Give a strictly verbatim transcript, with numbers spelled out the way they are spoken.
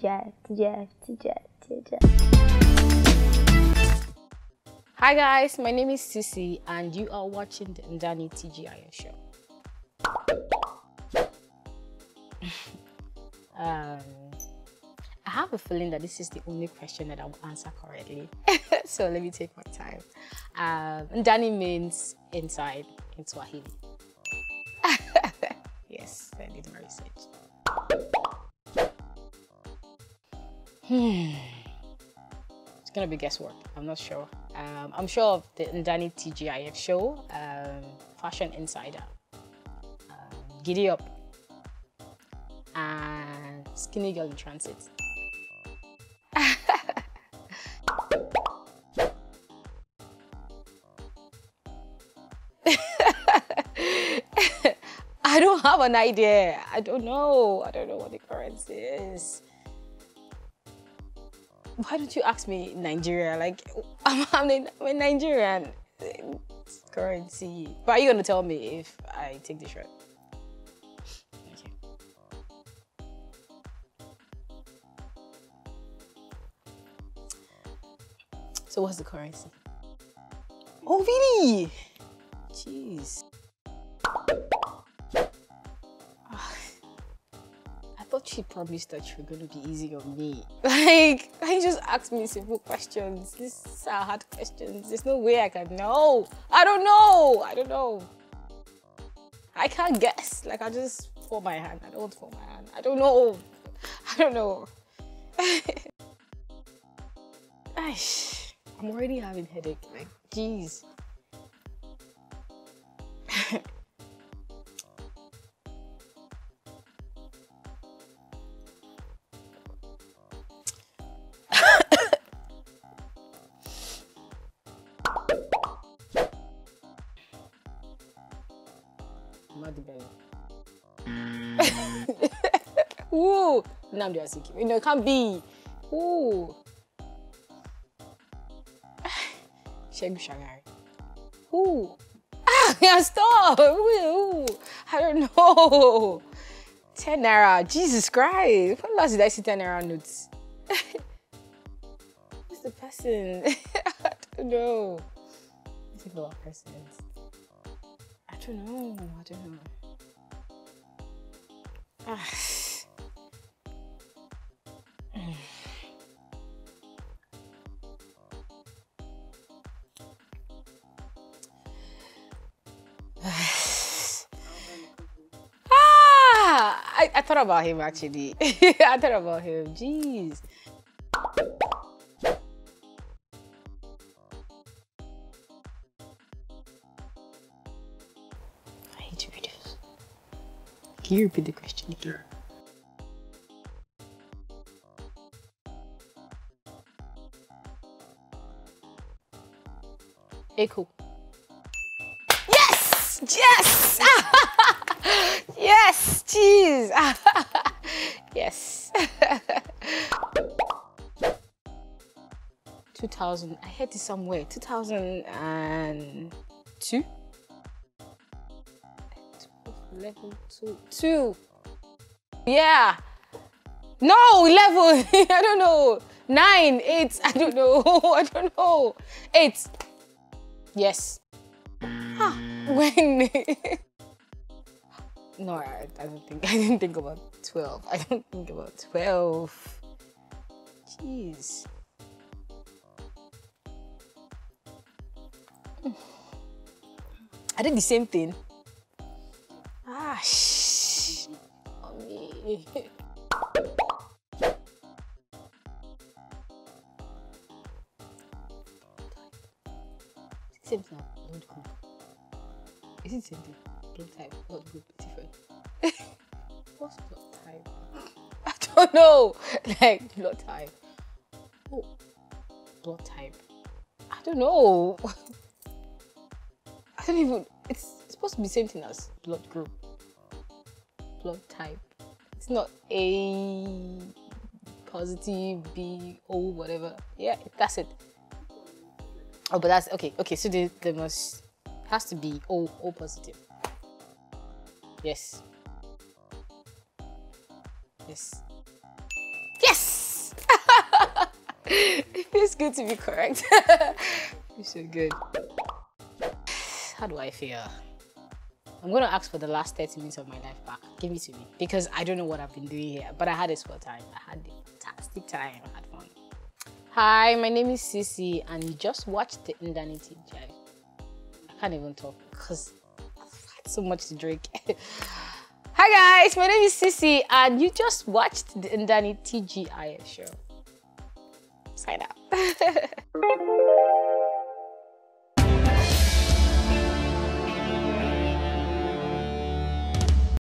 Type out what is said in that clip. T G I, T G I, T G I, T G I. Hi guys, my name is CeeC and you are watching the Ndani T G I show. um, I have a feeling that this is the only question that I will answer correctly. So let me take my time. Um, Ndani means inside in Swahili. Yes, I did my research. Hmm. It's gonna be guesswork. I'm not sure. Um, I'm sure of the Ndani T G I show, um, Fashion Insider, um, Giddy Up, and Skinny Girl in Transit. I don't have an idea. I don't know. I don't know what the currency is. Why don't you ask me Nigeria? Like, I'm, I'm, I'm a Nigerian. It's currency. But are you gonna tell me if I take the shot? Okay. So what's the currency? Oh really? Jeez. She promised that you're gonna be easy on me. Like, I just asked me simple questions. These are hard questions. There's no way I can know. I don't know. I don't know. I can't guess. Like, I just fold my hand. I don't fold my hand. I don't know. I don't know. I'm already having headache. Like, jeez. Not the baby. Ooh, now I'm just thinking. You know, it can't be. Ooh, Shegu Shagari. Ooh, ah, yeah, stop. Ooh, I don't know. Ten naira. Jesus Christ. When last did I see ten naira notes? Who's the person? I don't know. I think about persons. I don't know, I don't know. Ah. Mm. Ah, I, I thought about him actually. I thought about him, jeez. Can you repeat the question again? Sure. Echo. Yes! Yes! Yes! Jeez! Yes! two thousand. I heard this somewhere. two thousand two? Level two. Two. Yeah. No, eleven. I don't know. Nine, eight. I don't know. I don't know. Eight. Yes. Huh. When? No, I, I don't think. I didn't think about twelve. I don't think about twelve. Jeez. I did the same thing. Ah, shh. Oh, me. Same thing, not group. Is it same thing? Blood type, not group, different. What's blood type? I don't know. Like, blood type. Oh, blood type. I don't know. I don't even. It's supposed to be the same thing as blood group. Blood type. It's not A positive, B, O, whatever. Yeah, that's it. Oh, but that's okay. Okay, so there the must has to be O, O positive. Yes. Yes. Yes. It feels good to be correct. It's so good. How do I feel? I'm gonna ask for the last thirty minutes of my life back. Give it to me. Because I don't know what I've been doing here, but I had a spare time. I had a fantastic time. I had fun. Hi, my name is CeeC and you just watched the Ndani T G I. I can't even talk because I've had so much to drink. Hi guys, my name is CeeC and you just watched the Ndani T G I show. Sign up.